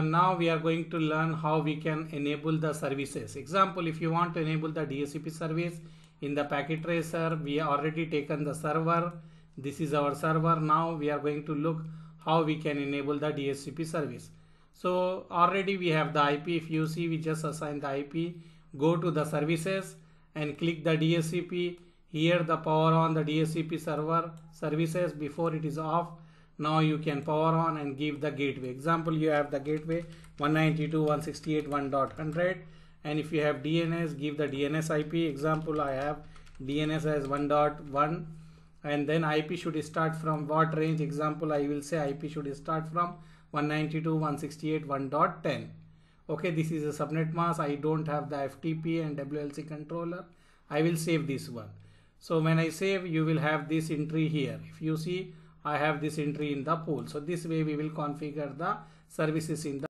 And now we are going to learn how we can enable the services. Example, if you want to enable the DHCP service in the packet tracer, we already taken the server. This is our server. Now we are going to look how we can enable the DHCP service. So already we have the IP. If you see, we just assign the IP, go to the services and click the DHCP. Here the power on the DHCP server services, before it is off. Now you can power on and give the gateway. Example, you have the gateway 192.168.1.100, and if you have DNS, give the DNS IP. Example, I have DNS as 1.1, and then IP should start from what range? Example, I will say IP should start from 192.168.1.10. Okay, this is a subnet mask. I don't have the FTP and WLC controller. I will save this one. So when I save, you will have this entry here. If you see, I have this entry in the pool. So this way we will configure the services in the